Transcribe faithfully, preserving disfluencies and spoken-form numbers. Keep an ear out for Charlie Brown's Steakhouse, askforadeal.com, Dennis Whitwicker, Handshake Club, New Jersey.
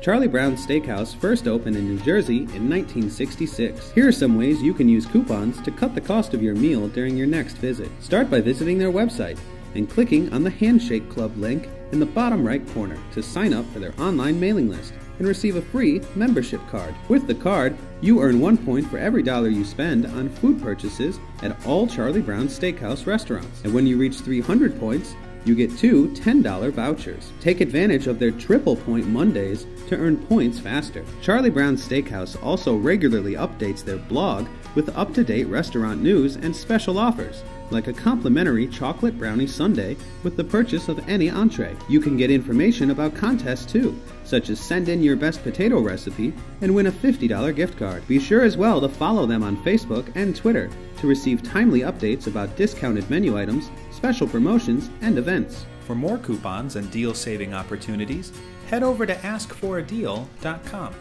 Charlie Brown's Steakhouse first opened in New Jersey in nineteen sixty-six. Here are some ways you can use coupons to cut the cost of your meal during your next visit. Start by visiting their website and clicking on the Handshake Club link in the bottom right corner to sign up for their online mailing list and receive a free membership card. With the card, you earn one point for every dollar you spend on food purchases at all Charlie Brown's Steakhouse restaurants. And when you reach three hundred points, you get two ten dollar vouchers. Take advantage of their Triple Point Mondays to earn points faster. Charlie Brown's Steakhouse also regularly updates their blog with up-to-date restaurant news and special offers, like a complimentary chocolate brownie sundae with the purchase of any entree. You can get information about contests too, such as send in your best potato recipe and win a fifty dollar gift card. Be sure as well to follow them on Facebook and Twitter to receive timely updates about discounted menu items, special promotions, and events. For more coupons and deal-saving opportunities, head over to ask for a deal dot com.